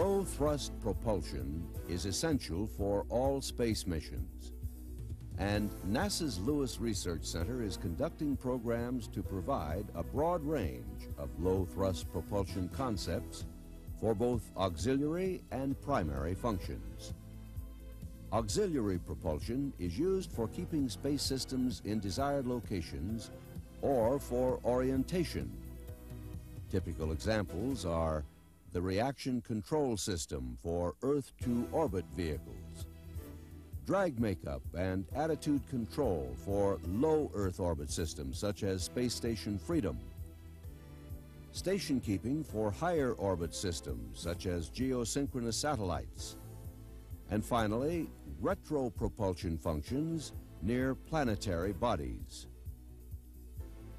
Low-thrust propulsion is essential for all space missions, and NASA's Lewis Research Center is conducting programs to provide a broad range of low-thrust propulsion concepts for both auxiliary and primary functions. Auxiliary propulsion is used for keeping space systems in desired locations or for orientation. Typical examples are the reaction control system for Earth-to-orbit vehicles, drag makeup and attitude control for low Earth orbit systems such as Space Station Freedom, station keeping for higher orbit systems such as geosynchronous satellites, and finally, retropropulsion functions near planetary bodies.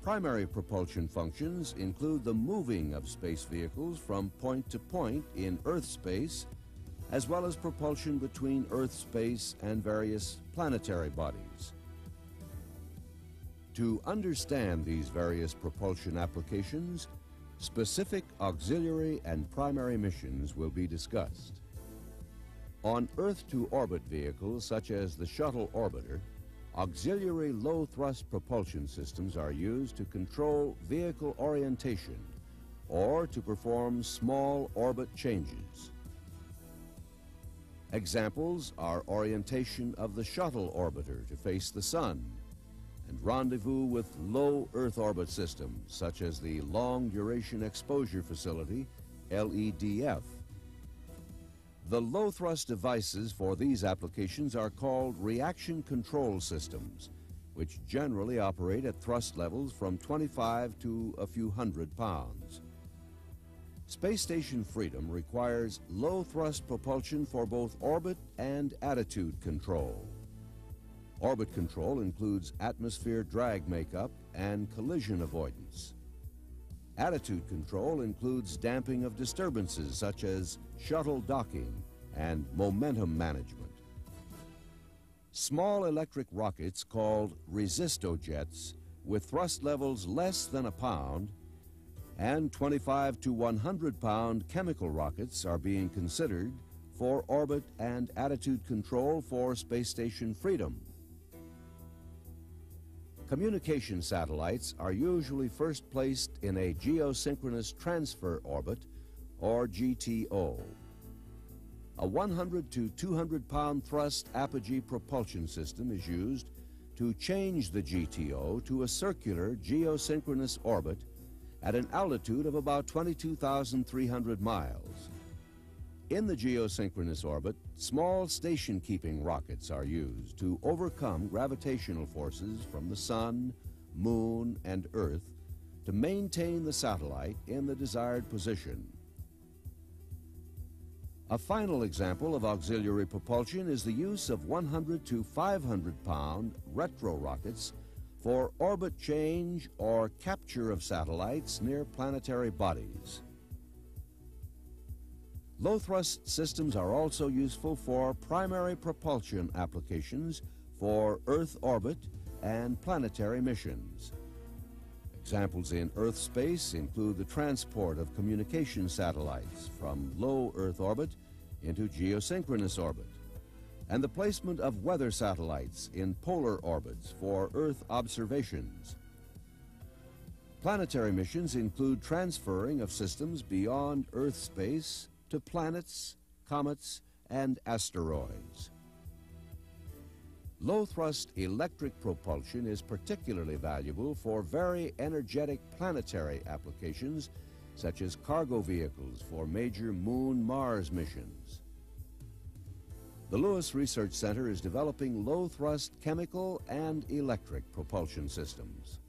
Primary propulsion functions include the moving of space vehicles from point to point in Earth space, as well as propulsion between Earth space and various planetary bodies. To understand these various propulsion applications, specific auxiliary and primary missions will be discussed. On Earth-to-orbit vehicles such as the Shuttle Orbiter, auxiliary low-thrust propulsion systems are used to control vehicle orientation or to perform small orbit changes. Examples are orientation of the Shuttle Orbiter to face the Sun and rendezvous with low Earth orbit systems such as the Long Duration Exposure Facility, LEDF. The low-thrust devices for these applications are called reaction control systems, which generally operate at thrust levels from 25 to a few hundred pounds. Space Station Freedom requires low-thrust propulsion for both orbit and attitude control. Orbit control includes atmosphere drag makeup and collision avoidance. Attitude control includes damping of disturbances such as shuttle docking and momentum management. Small electric rockets called resistojets with thrust levels less than a pound and 25 to 100 pound chemical rockets are being considered for orbit and attitude control for Space Station Freedom. Communication satellites are usually first placed in a geosynchronous transfer orbit, or GTO. A 100 to 200 pound thrust apogee propulsion system is used to change the GTO to a circular geosynchronous orbit at an altitude of about 22,300 miles. In the geosynchronous orbit, small station-keeping rockets are used to overcome gravitational forces from the Sun, Moon, and Earth to maintain the satellite in the desired position. A final example of auxiliary propulsion is the use of 100 to 500-pound retro rockets for orbit change or capture of satellites near planetary bodies. Low-thrust systems are also useful for primary propulsion applications for Earth orbit and planetary missions. Examples in Earth space include the transport of communication satellites from low Earth orbit into geosynchronous orbit, and the placement of weather satellites in polar orbits for Earth observations. Planetary missions include transferring of systems beyond Earth space to planets, comets, and asteroids. Low-thrust electric propulsion is particularly valuable for very energetic planetary applications, such as cargo vehicles for major Moon-Mars missions. The Lewis Research Center is developing low-thrust chemical and electric propulsion systems.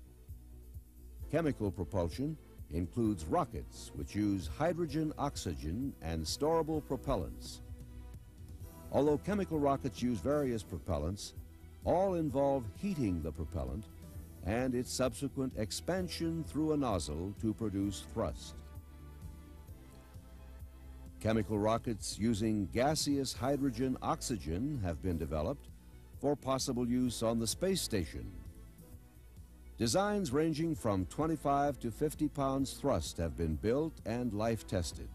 Chemical propulsion includes rockets, which use hydrogen, oxygen, and storable propellants. Although chemical rockets use various propellants, all involve heating the propellant and its subsequent expansion through a nozzle to produce thrust. Chemical rockets using gaseous hydrogen, oxygen have been developed for possible use on the space station. Designs ranging from 25 to 50 pounds thrust have been built and life-tested.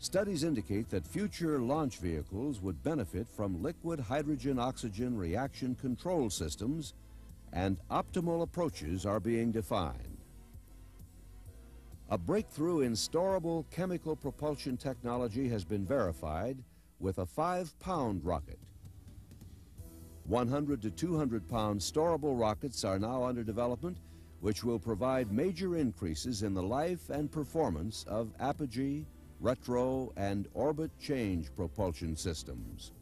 Studies indicate that future launch vehicles would benefit from liquid hydrogen-oxygen reaction control systems, and optimal approaches are being defined. A breakthrough in storable chemical propulsion technology has been verified with a 5-pound rocket. 100 to 200-pound storable rockets are now under development, which will provide major increases in the life and performance of apogee, retro, and orbit change propulsion systems.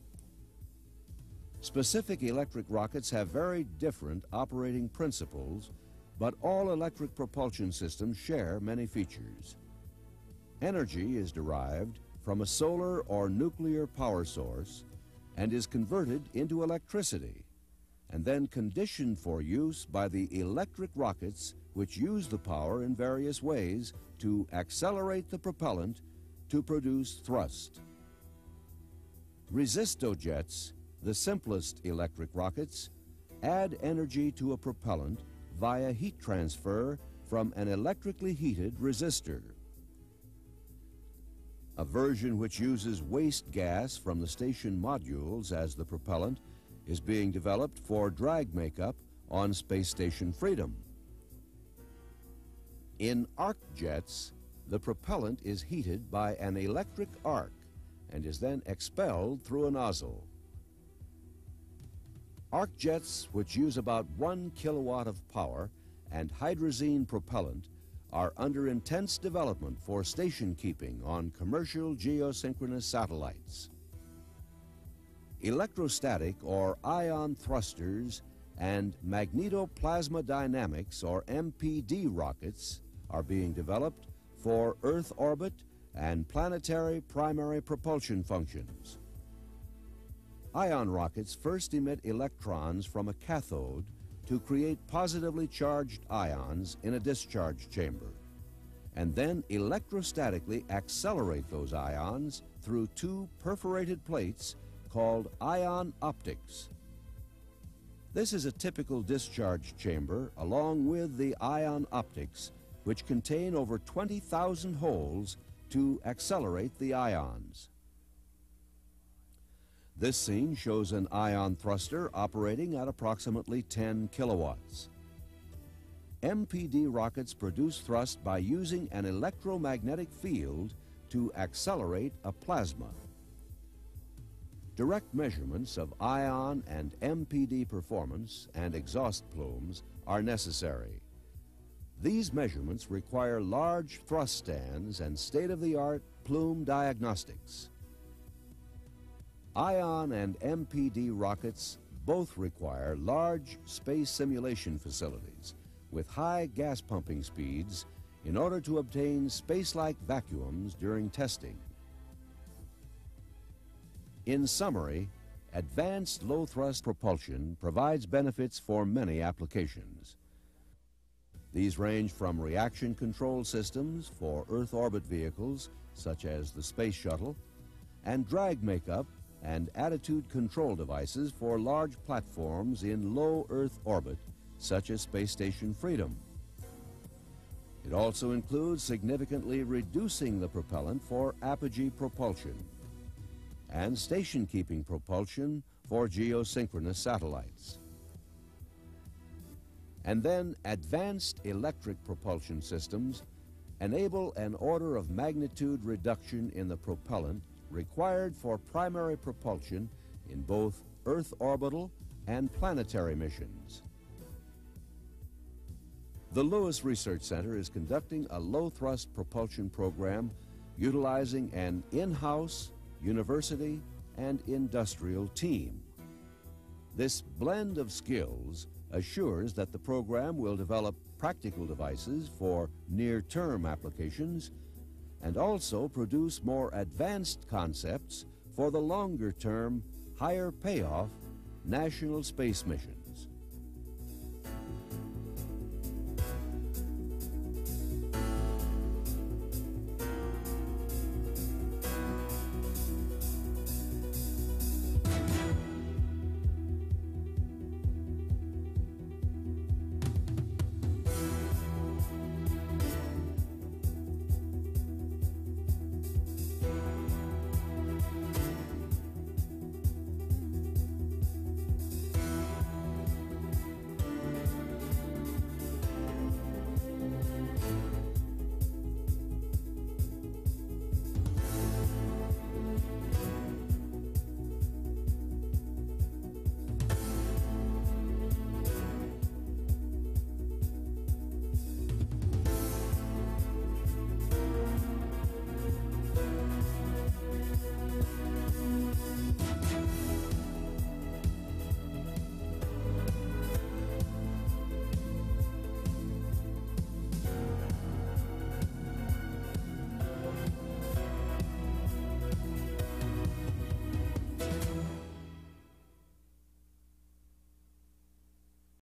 Specific electric rockets have very different operating principles, but all electric propulsion systems share many features. Energy is derived from a solar or nuclear power source and is converted into electricity and then conditioned for use by the electric rockets, which use the power in various ways to accelerate the propellant to produce thrust. Resistojets, the simplest electric rockets, add energy to a propellant via heat transfer from an electrically heated resistor. A version which uses waste gas from the station modules as the propellant is being developed for drag makeup on Space Station Freedom. In arc jets, the propellant is heated by an electric arc and is then expelled through a nozzle. Arc jets, which use about 1 kilowatt of power and hydrazine propellant, are under intense development for station keeping on commercial geosynchronous satellites. Electrostatic or ion thrusters and magnetoplasma dynamics or MPD rockets are being developed for Earth orbit and planetary primary propulsion functions. Ion rockets first emit electrons from a cathode to create positively charged ions in a discharge chamber, and then electrostatically accelerate those ions through 2 perforated plates called ion optics. This is a typical discharge chamber along with the ion optics, which contain over 20,000 holes to accelerate the ions. This scene shows an ion thruster operating at approximately 10 kilowatts. MPD rockets produce thrust by using an electromagnetic field to accelerate a plasma. Direct measurements of ion and MPD performance and exhaust plumes are necessary. These measurements require large thrust stands and state-of-the-art plume diagnostics. Ion and MPD rockets both require large space simulation facilities with high gas pumping speeds in order to obtain space-like vacuums during testing. In summary, advanced low-thrust propulsion provides benefits for many applications. These range from reaction control systems for Earth orbit vehicles, such as the Space Shuttle, and drag makeup and attitude control devices for large platforms in low Earth orbit, such as Space Station Freedom. It also includes significantly reducing the propellant for apogee propulsion and station-keeping propulsion for geosynchronous satellites. And then advanced electric propulsion systems enable an order of magnitude reduction in the propellant required for primary propulsion in both Earth orbital and planetary missions. The Lewis Research Center is conducting a low-thrust propulsion program utilizing an in-house, university, and industrial team. This blend of skills assures that the program will develop practical devices for near-term applications and also produce more advanced concepts for the longer-term, higher payoff national space mission.